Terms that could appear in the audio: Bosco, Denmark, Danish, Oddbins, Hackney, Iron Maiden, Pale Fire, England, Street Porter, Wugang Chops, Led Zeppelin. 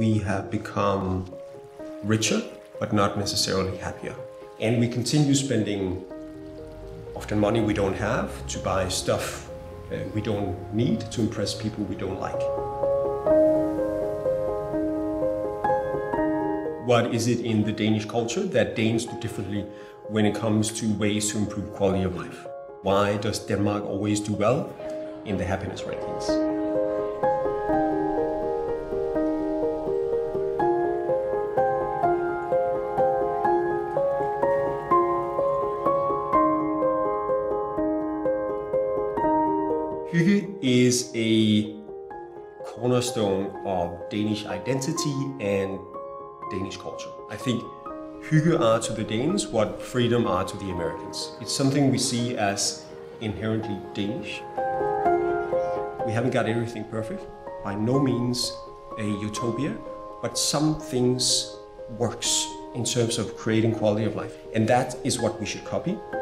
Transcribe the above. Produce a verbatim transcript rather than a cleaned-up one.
we have become richer, but not necessarily happier. And we continue spending often money we don't have to buy stuff uh, we don't need to impress people we don't like. What is it in the Danish culture that Danes do differently when it comes to ways to improve quality of life? Why does Denmark always do well in the happiness rankings? Hygge is a cornerstone of Danish identity and Danish culture. I think hygge are to the Danes what freedom are to the Americans. It's something we see as inherently Danish. We haven't got everything perfect, by no means a utopia, but some things works in terms of creating quality of life, and that is what we should copy.